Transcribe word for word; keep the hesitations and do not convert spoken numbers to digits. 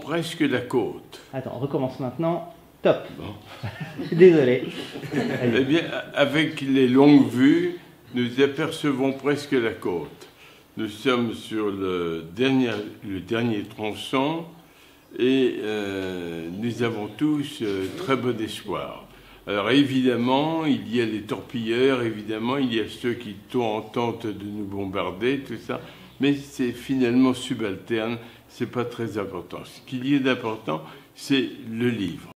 Presque la côte. Attends, on recommence maintenant. Top. Bon. Désolé. Allez. Eh bien, avec les longues vues, nous apercevons presque la côte. Nous sommes sur le dernier, le dernier tronçon et euh, nous avons tous euh, très bon espoir. Alors évidemment, il y a les torpilleurs, évidemment, il y a ceux qui tentent de nous bombarder, tout ça, mais c'est finalement subalterne, c'est pas très important. Ce qu'il y a d'important, c'est le livre.